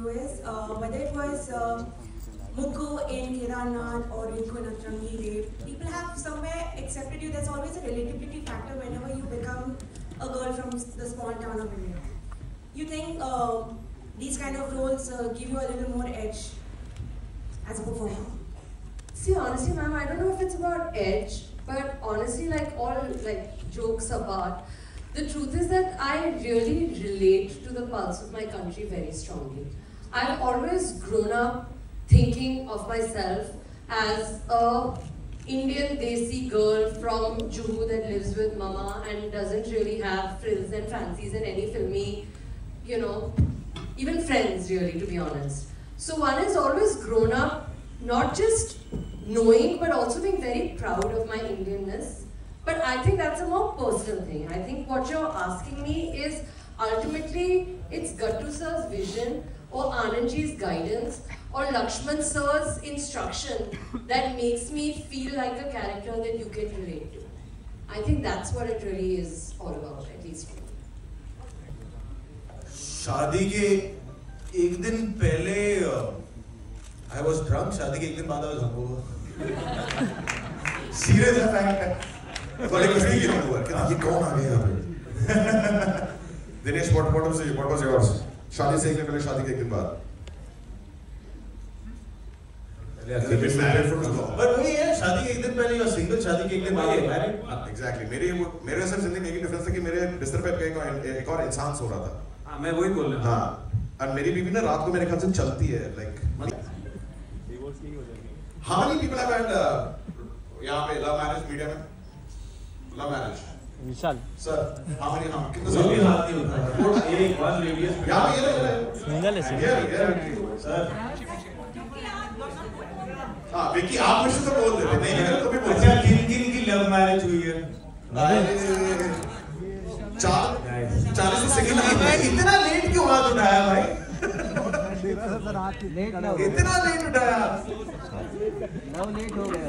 US, whether it was Mukho in Kedarnath or Inko in Atrangi, people have somewhere accepted you. There's always a relatability factor whenever you become a girl from the small town of India. You think these kind of roles give you a little more edge as a performer? See, honestly, ma'am, I don't know if it's about edge, but honestly, like all like jokes about, the truth is that I really relate to the pulse of my country very strongly. I've always grown up thinking of myself as a Indian desi girl from Juhu that lives with mama and doesn't really have frills and fancies and any filmy, you know, even friends really, to be honest. So one has always grown up not just knowing but also being very proud of my Indianness. But I think that's a more personal thing. I think what you're asking me is ultimately it's Gautusar's vision or Anandji's guidance or Lakshman sir's instruction that makes me feel like a character that you can relate to. I think that's what it really is all about, at least for me. शादी के एक दिन पहले I was drunk. शादी के एक दिन बाद I was hungover. Serious fact. Dinesh, what was yours? शादी से एक दिन पहले, शादी के एक दिन बाद. But वही है, शादी के एक दिन पहले या single, शादी के एक दिन बाद married. Exactly. मेरे असल जिंदगी में एक difference था कि मेरे बिस्तर पे एक और इंसान सो रहा था. हाँ, मैं वही बोल रहा हूँ. हाँ. और मेरी बीवी ना रात को मेरे ख्याल से चलती है, like. Divorce नहीं हो जाएगी. How many people have had यहाँ पे love marriage media में? लव मैरिज विशाल सर हमारे हम कितने साल की बात नहीं होता है और एक वन लेडीज यहां ये सिंगल है सर हां विकी आप मुझसे तो बोल देते नहीं निकल तो भी अच्छा किन की लव मैरिज हुई है चार 40 सेकंड में इतना लेट क्यों हाथ उठाया भाई इतना लेट उठाया लव लेट हो गया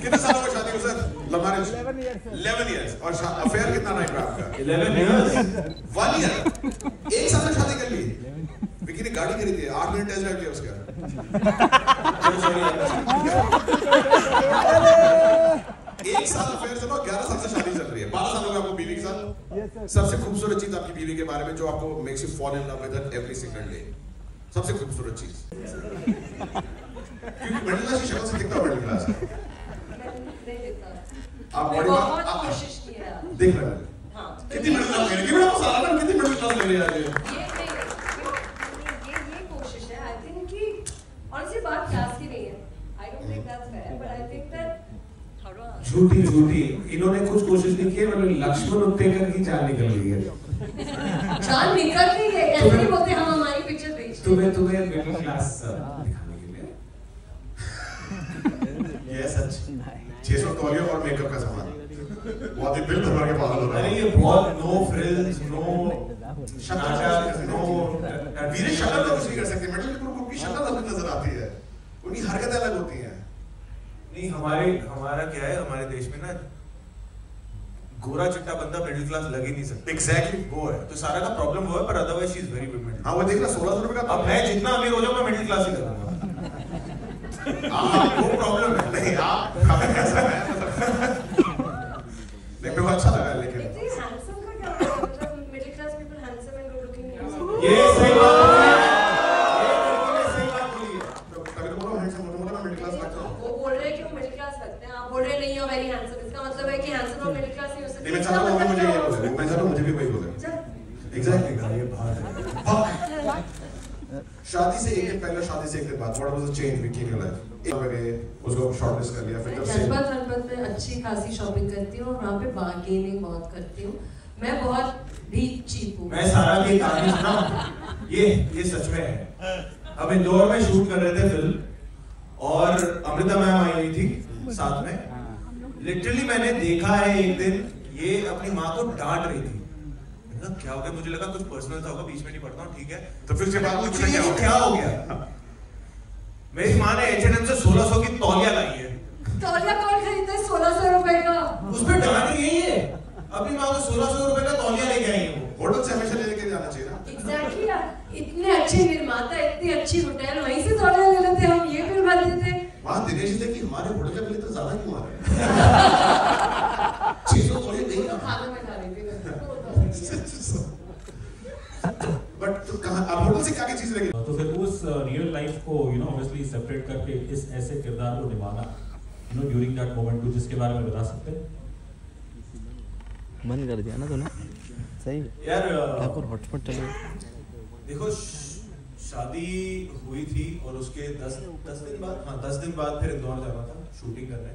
कितने साल हो शादी को सर 11 years और अफेयर कितना टाइम रहा आपका? 1 year एक साल में शादी कर ली विकी ने गाड़ी खरीदी 8 मिनट टेस्ट ड्राइव किया उसका एक साल अफेयर से 11 साल से शादी चल रही है 12 साल हो गए आपको बीवी के साथ सबसे खूबसूरत चीज आपकी बीवी के बारे में जो आपको makes you fall in love with her every second day सबसे खूबसूरत चीज क्योंकि मिडिल क्लास की शक्ल से दिखता है मिडिल क्लास आपने बहुत कोशिश की है देख रहे हैं हाँ कितनी मेहनत कर रहे हैं कितना सारा ना कितनी मेहनत कर रहे हैं ये कोशिश है I think कि honestly बात क्लास की नहीं है I don't think that's fair but I think that झूठी इन्होंने कुछ कोशिश नहीं की मतलब लक्ष्मण उत्तेजक की चाल निकल गई है ऐसे ही बोलते हम हमारी पिक्चर देखते तुम्हें मिडिल क्लास दिखाने के लिए ये सच 600 तौलियों और मेकअप का सामान बहुत ही बिल भर के पागल हो रहा है ये बहुत नो फ्रिल्स नो शक्ल नो वीरे शक्ल तो कुछ नहीं कर सकते मेटल ग्रुप की शक्ल अलग नजर आती है उनकी हरकतें अलग होती हैं नहीं हमारा क्या है हमारे देश में ना गोरा चिट्टा बंदा मिडिल क्लास लग ही नहीं सकता एग्जैक्टली वो है तो सारा का प्रॉब्लम वो है पर otherwise she is very good हां वो देख ला 1600 का अब मैं जितना अमीर हो जाऊंगा मिडिल क्लास ही करूंगा आप वो प्रॉब्लम है नहीं आप लेकिन अच्छा लगा लेकिन हैंडसम का क्या मतलब middle class people handsome and good looking ये सही बात है ये सही बात बोली है तो कभी बोलो हैंडसम बोलो ना मिडिल क्लास लगता है वो बोल रहे हैं कि वो मिडिल क्लास लगते हैं आप बोल रहे नहीं हो वेरी हैंडसम इसका मतलब है कि हैंडसम और मिडिल क्लास ही हो सकते हैं मैं चाहता हूं मुझे ये बोले मैं चाहता हूं मुझे भी वही बोले एग्जैक्टली ये बात है शादी से एक दिन पहले शादी से एक दिन बाद what was the change Vicky in your life एक मैंने उसको शॉर्टलिस्ट कर लिया फिर तब से जनपद में अच्छी खासी शॉपिंग करती हूं और वहां पे बार्गेनिंग बहुत करती हूं मैं बहुत भी चीप हूं मैं सारा की कहानी सुनाऊं ये सच में है हम इंदौर में शूट कर रहे थे फिल्म और अमृता मैम आई हुई थी साथ में लिटरली मैंने देखा है एक दिन ये अपनी मां को डांट रही थी क्या हो गया मुझे लगा कुछ पर्सनल था होगा बीच में नहीं पढ़ता हूँ ठीक है तो फिर उसके बाद मुझे क्या हो गया मेरी माँ ने H&M से 1600 की तौलिया लाई है तौलिया कौन खरीदता है 1600 रुपए का उसपे डांट यही है अपनी माँ को 1600 रुपए का तौलिया लेके आई है होटल से हमेशा लेके जाना चाहिए ना एग्जैक्टली इतने अच्छे अच्छी निर्माता, इतनी अच्छी होटल, वहीं से सौदा ले लेते हम, ये फिर बनते थे। वहाँ दिनेश जी कि हमारे होटल के लिए तो ज्यादा क्यों आ रहे, 600 करोड़ नहीं खाने में डालेंगे। बट तो कहाँ आप होटल से क्या क्या चीज लेंगे? तो फिर उस रियल लाइफ को यू नो ऑब्वियसली सेपरेट करके इस ऐसे किरदार को निभाना you know during that moment, to जिसके बारे में बता सकते हैं? मन कर दिया ना तूने, सही यार। ठाकुर हॉटस्पॉट चले। देखो शादी हुई थी और उसके 10 दिन बाद फिर इंदौर जाना था शूटिंग करने,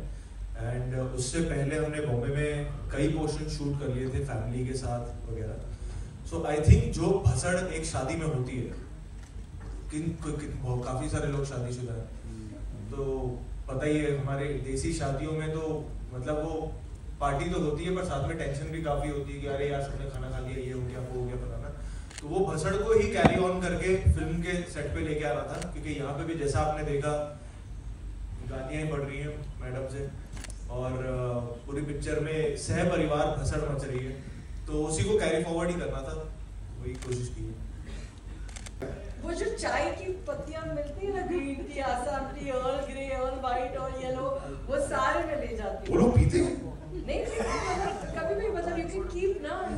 एंड उससे पहले हमने बॉम्बे में कई पोर्शन शूट कर लिए थे फैमिली के साथ वगैरह। सो आई थिंक जो भसड़ एक शादी में होती है, काफी सारे लोग शादीशुदा हैं तो पता ही है, हमारे देसी शादियों में तो मतलब वो पार्टी तो होती है पर साथ में टेंशन भी काफी होती है कि अरे यार सबने खाना खा लिया, ये हो गया वो हो गया पता ना। तो वो भसड़ को ही कैरी ऑन करके फिल्म के सेट पे लेके आ रहा था, क्योंकि यहाँ पे भी जैसा आपने देखा गालियाँ ही पड़ रही हैं मैडम से और पूरी पिक्चर में सह परिवार भसड़ मच रही है, तो उसी को कैरी फॉरवर्ड ही करना था, वही कोशिश की है। वो जो चाय की पत्तियां मिलती है ना, ग्रीन की, आसाम की, all grey, all white, all yellow, वो सारे में ले जाती है। वो लोग पीते हैं नहीं कभी भी, मतलब यू कैन कीप ना इन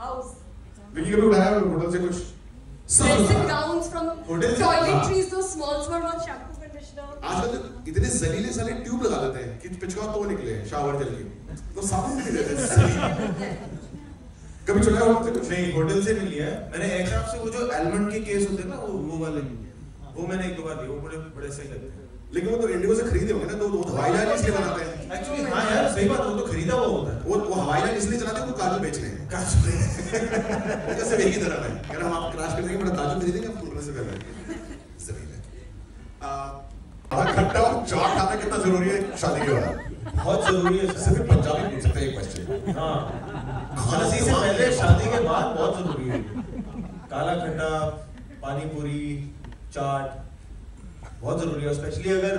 हाउस। विकी को उठाया होटल से कुछ ड्रेसिंग गाउन्स फ्रॉम टॉयलेटरीज, दो स्मॉल स्मॉल और शैम्पू कंडीशनर। आजकल इतने जलीले साले ट्यूब लगा लेते हैं कि पिचका तो निकले शावर जल के, तो साबुन भी देते हैं। कभी चला होटल से? नहीं, होटल से नहीं लिया मैंने। एयरक्राफ्ट से वो जो एलमंड के केस होते हैं ना, वो वाले, वो मैंने एक दो बार लिए, वो बड़े बड़े सही लगते हैं। लेकिन वो तो इंडिगो से खरीदे होंगे ना, तो वो हवाई जहाज इसलिए बनाते हैं एक्चुअली। हाँ यार सही बात, वो तो खरीदा हुआ होता है। वो हवाई जहाज इसलिए चलाते हैं, वो काजू बेच रहे हैं, काजू जैसे एक ही तरह है। अगर हम आप क्रैश कर देंगे, बड़ा काजू खरीदेंगे, आप होटल से कर लेंगे, जमीन है। खट्टा और चाट खाना कितना जरूरी है शादी के बाद? बहुत जरूरी है। सिर्फ पंजाबी पूछ सकते हैं एक क्वेश्चन। हाँ, शादी से पहले, शादी के बाद बहुत जरूरी है। काला खट्टा, पानी पूरी, चाट बहुत जरूरी है। स्पेशली अगर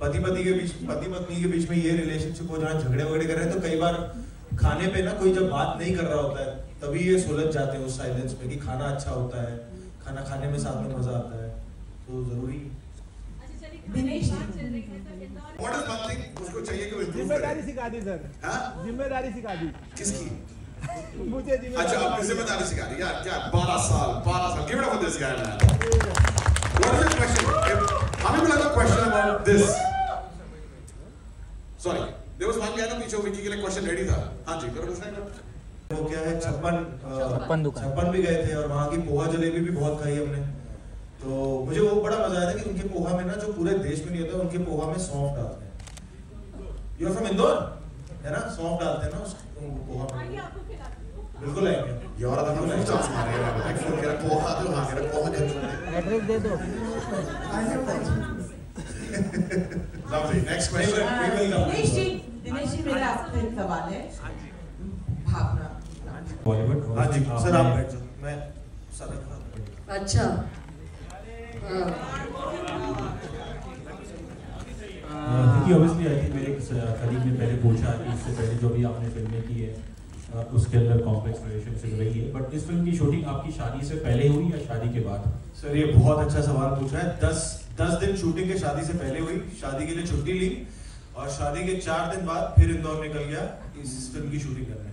पति पत्नी के बीच में ये रिलेशनशिप हो जाना, झगड़े वगड़े कर रहे हैं, तो कई बार खाने पे ना कोई जब बात नहीं कर रहा होता है तभी ये सुलझ जाते हैं उस साइलेंस में, कि खाना अच्छा होता है, खाना खाने में साथ में मजा आता है, तो जरूरी। दिनेश उसको चाहिए कि जिम्मेदारी सिखा दी सर। जिम्मेदारी सिखा दी किसकी? मुझे। अच्छा, आपने जिम्मेदारी सिखा दी यार, क्या 12 साल कितना सिखाया। What is the question? How many people have a question about this? Sorry, there was one guy in the picture. Vicky के लिए question ready था। हाँ जी, करो पूछना करो। वो क्या है, 56 भी गए थे और वहाँ की पोहा जलेबी भी बहुत खाई हमने। तो मुझे वो बड़ा मजा आया था कि उनके पोहा में ना, जो पूरे देश में नहीं होता, उनके पोहा में सौंफ डालते हैं। You're from Indore, है ना? सौंफ डालते हैं ना उस पोहा में। बिल्कुल आएंगे यार, आधा घंटा चांस मारे यार, एक्चुअली मेरा पोहा तो मांग रहा है, पोहा दे, एड्रेस दे दो। Lovely, next question. Dinesh ji मेरा आपसे सवाल है। भावना बॉलीवुड। हां जी सर, आप बैठ जाओ, मैं सारा खा। अच्छा, क्योंकि ऑब्वियसली आई थिंक मेरे कलीग ने पहले पूछा कि इससे पहले जो भी आपने फिल्में की है उसके अंदर कॉम्प्लेक्स रिलेशनशिप रही है, बट इस फिल्म की शूटिंग आपकी शादी से पहले हुई या शादी के बाद? सर ये बहुत अच्छा सवाल पूछा है। 10 दिन शूटिंग के शादी से पहले हुई, शादी के लिए छुट्टी ली और शादी के 4 दिन बाद फिर इंदौर निकल गया इस फिल्म की शूटिंग करने।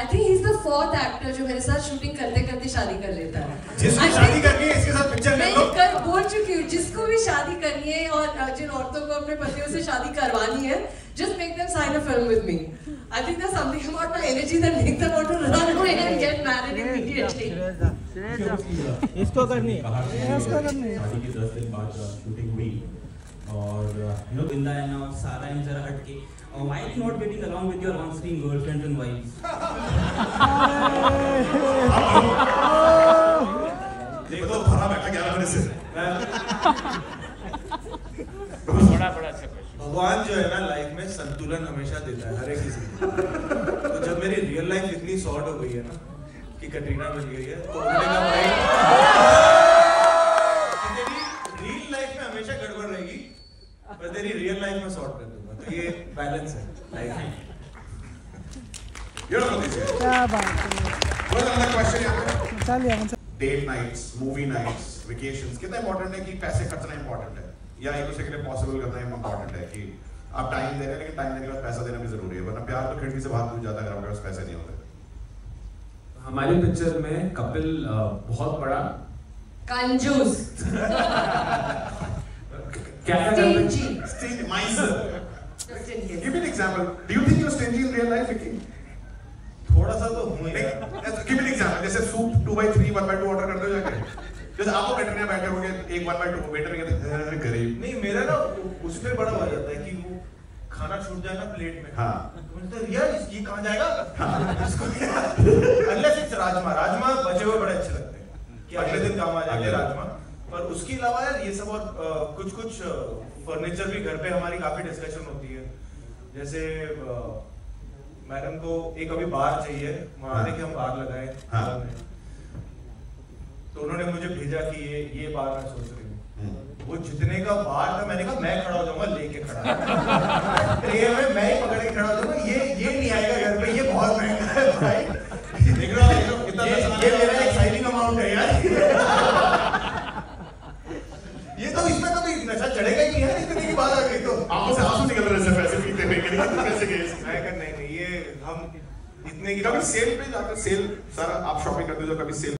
I think he is the fourth actor जो मेरे साथ शूटिंग करते करते शादी कर लेता है। जिसको शादी करनी है इसके साथ पिक्चर ले लो। मैं कल बोल चुकी हूँ, जिसको भी शादी करनी है और जिन औरतों को अपने पतियों से शादी करवानी है, just make them sign a film with me. I think there's something about my energy that makes them want to run away and get married immediately. इसको करनी है, इसको करनी है। शादी के 10 दिन बाद शूटिंग हुई और you know Binda and now Sara and Zara हटके, why are you not getting along with your on-screen girlfriends and wives? देखो भरा बैठा 11 बजे से। बड़ा अच्छा क्वेश्चन। भगवान जो है ना लाइफ में संतुलन हमेशा देता है हर एक किसी को। तो जब मेरी रियल लाइफ इतनी शॉर्ट हो गई है ना कि कटरीना बन गई है, तो उन्होंने कहा भाई तेरी रियल लाइफ में हमेशा गड़बड़ रहेगी पर तेरी रियल लाइफ में शॉर्ट कर दूंगा। तो ये बैलेंस है लाइफ में। क्या बात है। लिया date nights, movie nights, vacations कितना इम्पोर्टेंट है कि पैसे खर्चना इम्पोर्टेंट है या एक दूसरे के लिए पॉसिबल करना इम्पोर्टेंट है कि आप टाइम दे रहे हैं लेकिन टाइम देने के बाद पैसा देना भी जरूरी है वरना प्यार तो खिड़की से बाहर दूर जाता है अगर आपके पास पैसे नहीं होते। हमारी पिक्चर में कपिल बहुत बड़ा कंजूस stingy miser. Give me an example. Do you think you're stingy in real life, Vicky? थोड़ा सा तो हूँ यार। Give me an example. जैसे soup 2 by 3, 1 by 2 order करते हो जाके। जैसे आपको कैटरिंग में बैठे होंगे एक 1 by 2 वेटर के तो गरीब। नहीं मेरा ना उसपे बड़ा हो जाता है कि वो खाना छूट जाए ना प्लेट में। हाँ। तो यार ये कहाँ जाएगा? इसको अनलेस इट्स राजमा। राजमा बचे हुए बड़े अच्छे लगते हैं कि अगले दिन काम आ जाएंगे राजमा। पर उसके अलावा यार ये सब और कुछ कुछ फर्नीचर भी घर पे हमारी काफी डिस्कशन होती है। जैसे मैडम को एक अभी बार चाहिए वहाँ आने के हम बार लगाए तो उन्होंने मुझे भेजा कि ये बार मैं सोच रही हूँ वो जितने का बार था मैंने कहा मैं खड़ा हो जाऊंगा लेके खड़ा ट्रेन में मैं ही पकड़ के खड़ा हो जाऊंगा ये नहीं आएगा घर पे ये बहुत महंगा है भाई देख रहा हूँ कितना ये मेरा एक्साइटिंग अमाउंट है यार ये तो इसमें कभी नशा चढ़ेगा ही नहीं यार इतने की बात आ गई तो आंखों से आंसू निकल रहे हैं पैसे पीते नहीं नहीं ये हम इतने की कभी सेल पे जाकर सेल सर आप शॉपिंग करते हो कभी सेल